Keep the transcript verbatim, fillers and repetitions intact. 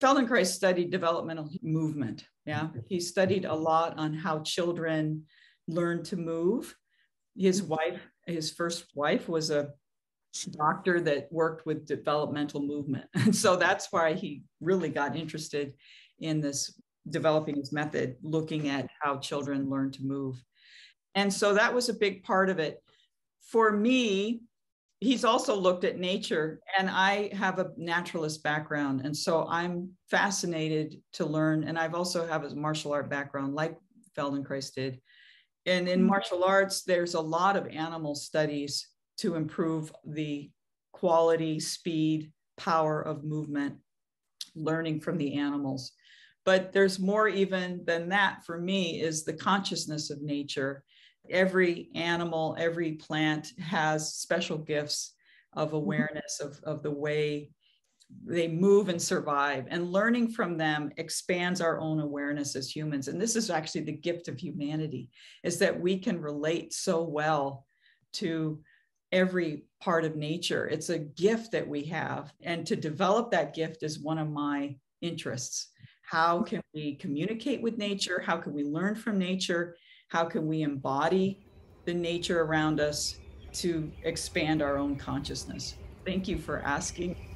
Feldenkrais studied developmental movement. Yeah, he studied a lot on how children learn to move. His wife, his first wife, was a doctor that worked with developmental movement. And so that's why he really got interested in this, developing his method, looking at how children learn to move. And so that was a big part of it. For me, he's also looked at nature, and I have a naturalist background. And so I'm fascinated to learn. And I've also have a martial art background like Feldenkrais did. And in martial arts, there's a lot of animal studies to improve the quality, speed, power of movement, learning from the animals. But there's more even than that for me is the consciousness of nature. Every animal, every plant has special gifts of awareness of, of the way they move and survive, and learning from them expands our own awareness as humans. And this is actually the gift of humanity, is that we can relate so well to every part of nature. It's a gift that we have, and to develop that gift is one of my interests. How can we communicate with nature? How can we learn from nature? How can we embody the nature around us to expand our own consciousness? Thank you for asking.